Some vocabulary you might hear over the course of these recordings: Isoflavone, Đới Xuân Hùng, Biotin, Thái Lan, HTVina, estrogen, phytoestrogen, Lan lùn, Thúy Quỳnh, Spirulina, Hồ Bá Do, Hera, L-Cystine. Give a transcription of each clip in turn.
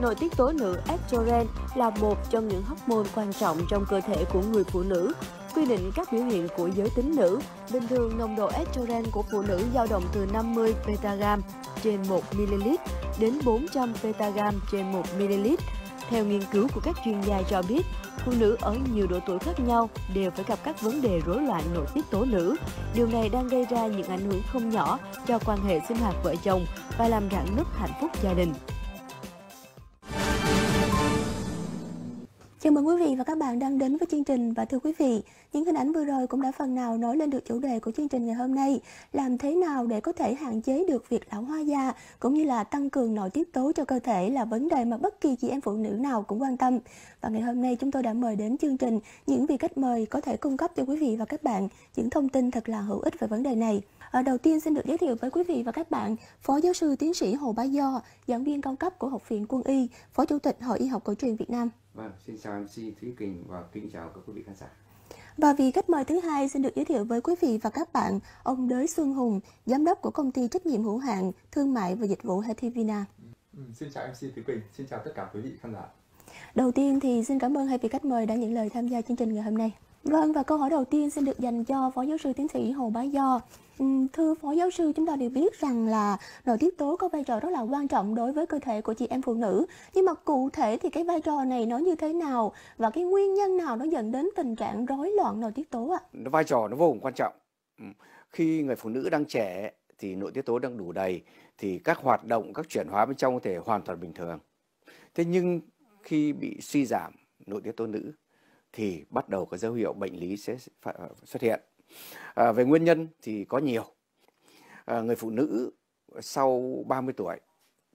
nội tiết tố nữ estrogen là một trong những hormone quan trọng trong cơ thể của người phụ nữ. Quy định các biểu hiện của giới tính nữ, bình thường nồng độ estrogen của phụ nữ dao động từ 50 pg trên 1 ml đến 400 pg trên 1 ml. Theo nghiên cứu của các chuyên gia cho biết, phụ nữ ở nhiều độ tuổi khác nhau đều phải gặp các vấn đề rối loạn nội tiết tố nữ. Điều này đang gây ra những ảnh hưởng không nhỏ cho quan hệ sinh hoạt vợ chồng và làm rạn nứt hạnh phúc gia đình. Chào mừng quý vị và các bạn đang đến với chương trình. Và thưa quý vị, những hình ảnh vừa rồi cũng đã phần nào nói lên được chủ đề của chương trình ngày hôm nay, làm thế nào để có thể hạn chế được việc lão hóa da cũng như là tăng cường nội tiết tố cho cơ thể là vấn đề mà bất kỳ chị em phụ nữ nào cũng quan tâm. Và ngày hôm nay chúng tôi đã mời đến chương trình những vị khách mời có thể cung cấp cho quý vị và các bạn những thông tin thật là hữu ích về vấn đề này. Đầu tiên xin được giới thiệu với quý vị và các bạn Phó Giáo sư Tiến sĩ Hồ Bá Do, giảng viên cao cấp của Học viện Quân y, Phó Chủ tịch Hội Y học cổ truyền Việt Nam. Vâng, xin chào MC Thúy Quỳnh và kính chào các quý vị khán giả. Và vị khách mời thứ hai xin được giới thiệu với quý vị và các bạn ông Đới Xuân Hùng, giám đốc của Công ty trách nhiệm hữu hạn thương mại và dịch vụ HTVina. Xin chào MC Thúy Quỳnh, xin chào tất cả quý vị khán giả. Đầu tiên thì xin cảm ơn hai vị khách mời đã nhận lời tham gia chương trình ngày hôm nay. Vâng, và câu hỏi đầu tiên xin được dành cho Phó Giáo sư Tiến sĩ Hồ Bá Do. Thưa Phó Giáo sư, chúng ta đều biết rằng là nội tiết tố có vai trò rất là quan trọng đối với cơ thể của chị em phụ nữ. Nhưng mà cụ thể thì cái vai trò này nó như thế nào? Và cái nguyên nhân nào nó dẫn đến tình trạng rối loạn nội tiết tố ạ? Vai trò nó vô cùng quan trọng. Khi người phụ nữ đang trẻ thì nội tiết tố đang đủ đầy, thì các hoạt động, các chuyển hóa bên trong có thể hoàn toàn bình thường. Thế nhưng khi bị suy giảm nội tiết tố nữ thì bắt đầu có dấu hiệu bệnh lý sẽ xuất hiện. Về nguyên nhân thì có nhiều. Người phụ nữ sau 30 tuổi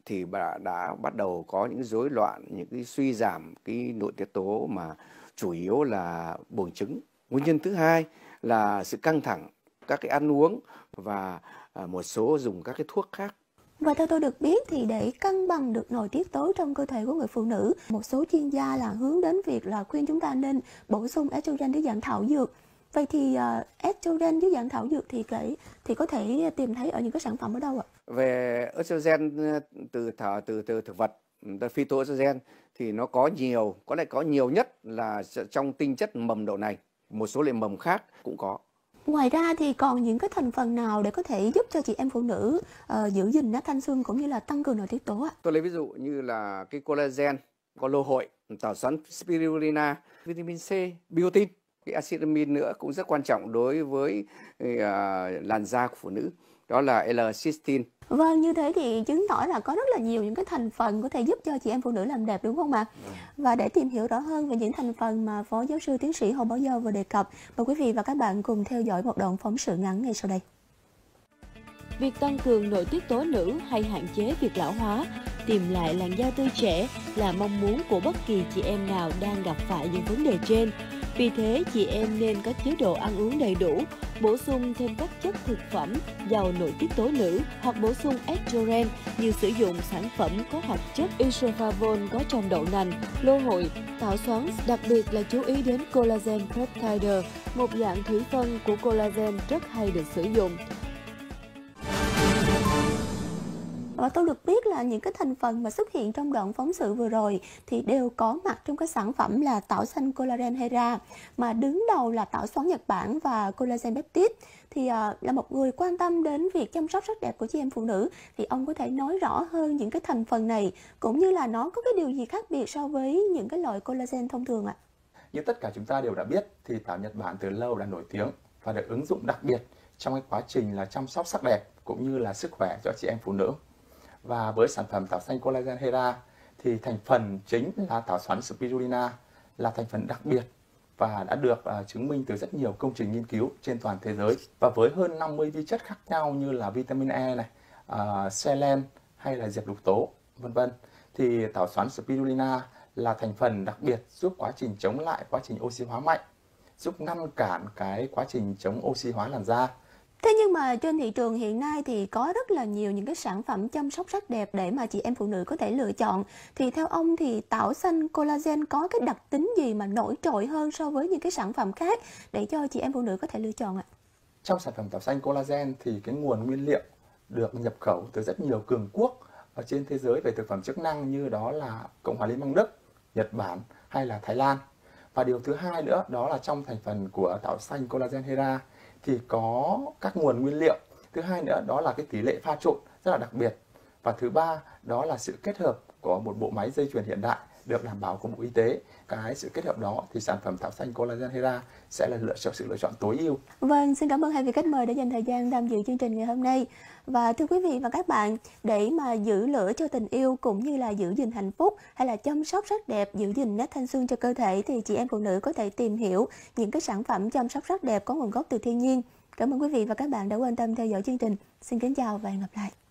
thì đã bắt đầu có những rối loạn, những cái suy giảm cái nội tiết tố mà chủ yếu là buồng trứng. Nguyên nhân thứ hai là sự căng thẳng, các cái ăn uống và một số dùng các cái thuốc khác. Và theo tôi được biết thì để cân bằng được nội tiết tố trong cơ thể của người phụ nữ, một số chuyên gia là hướng đến việc là khuyên chúng ta nên bổ sung estrogen dưới dạng thảo dược. Vậy thì estrogen dưới dạng thảo dược thì có thể tìm thấy ở những cái sản phẩm ở đâu ạ? Về estrogen từ thực vật, phytoestrogen thì nó có nhiều, có lẽ có nhiều nhất là trong tinh chất mầm đậu nành, một số loại mầm khác cũng có. Ngoài ra thì còn những cái thành phần nào để có thể giúp cho chị em phụ nữ giữ gìn nét thanh xuân cũng như là tăng cường nội tiết tố ạ? Tôi lấy ví dụ như là cái collagen, có lô hội, tảo xoắn spirulina, vitamin C, biotin. Cái acid amin nữa cũng rất quan trọng đối với làn da của phụ nữ, đó là L-Cystine. Vâng, như thế thì chứng tỏ là có rất là nhiều những cái thành phần có thể giúp cho chị em phụ nữ làm đẹp, đúng không ạ? Và để tìm hiểu rõ hơn về những thành phần mà Phó Giáo sư Tiến sĩ Hồ Bá Do vừa đề cập, mời quý vị và các bạn cùng theo dõi một đoạn phóng sự ngắn ngay sau đây. Việc tăng cường nội tiết tố nữ hay hạn chế việc lão hóa, tìm lại làn da tươi trẻ là mong muốn của bất kỳ chị em nào đang gặp phải những vấn đề trên. Vì thế, chị em nên có chế độ ăn uống đầy đủ, bổ sung thêm các chất thực phẩm giàu nội tiết tố nữ hoặc bổ sung estrogen như sử dụng sản phẩm có hoạt chất Isoflavone có trong đậu nành, lô hội, tảo xoắn, đặc biệt là chú ý đến collagen peptide, một dạng thủy phân của collagen rất hay được sử dụng. Và tôi được biết là những cái thành phần mà xuất hiện trong đoạn phóng sự vừa rồi thì đều có mặt trong cái sản phẩm là tảo xanh collagen Hera, mà đứng đầu là tảo xoắn Nhật Bản và collagen peptide. Thì là một người quan tâm đến việc chăm sóc sắc đẹp của chị em phụ nữ, thì ông có thể nói rõ hơn những cái thành phần này cũng như là nó có cái điều gì khác biệt so với những cái loại collagen thông thường ạ? Như tất cả chúng ta đều đã biết thì tảo Nhật Bản từ lâu đã nổi tiếng và được ứng dụng đặc biệt trong cái quá trình là chăm sóc sắc đẹp cũng như là sức khỏe cho chị em phụ nữ. Và với sản phẩm tảo xanh collagen Hera thì thành phần chính là tảo xoắn Spirulina, là thành phần đặc biệt và đã được chứng minh từ rất nhiều công trình nghiên cứu trên toàn thế giới. Và với hơn 50 vi chất khác nhau như là vitamin E này, selen hay là diệp lục tố, vân vân, thì tảo xoắn Spirulina là thành phần đặc biệt giúp quá trình chống lại quá trình oxy hóa mạnh, giúp ngăn cản cái quá trình chống oxy hóa làn da. Thế nhưng mà trên thị trường hiện nay thì có rất là nhiều những cái sản phẩm chăm sóc sắc đẹp để mà chị em phụ nữ có thể lựa chọn. Thì theo ông thì tảo xanh collagen có cái đặc tính gì mà nổi trội hơn so với những cái sản phẩm khác để cho chị em phụ nữ có thể lựa chọn ạ? Trong sản phẩm tảo xanh collagen thì cái nguồn nguyên liệu được nhập khẩu từ rất nhiều cường quốc ở trên thế giới về thực phẩm chức năng, như đó là Cộng hòa Liên bang Đức, Nhật Bản hay là Thái Lan. Và điều thứ hai nữa đó là trong thành phần của tảo xanh collagen Hera thì có các nguồn nguyên liệu. Thứ hai nữa đó là cái tỷ lệ pha trộn rất là đặc biệt. Và thứ ba đó là sự kết hợp của một bộ máy dây chuyền hiện đại được đảm bảo của Bộ Y tế. Cái sự kết hợp đó thì sản phẩm tảo xanh collagen Hera sẽ là sự lựa chọn tối ưu. Vâng, xin cảm ơn hai vị khách mời đã dành thời gian tham dự chương trình ngày hôm nay. Và thưa quý vị và các bạn, để mà giữ lửa cho tình yêu cũng như là giữ gìn hạnh phúc hay là chăm sóc sắc đẹp, giữ gìn nét thanh xuân cho cơ thể thì chị em phụ nữ có thể tìm hiểu những cái sản phẩm chăm sóc sắc đẹp có nguồn gốc từ thiên nhiên. Cảm ơn quý vị và các bạn đã quan tâm theo dõi chương trình. Xin kính chào và hẹn gặp lại.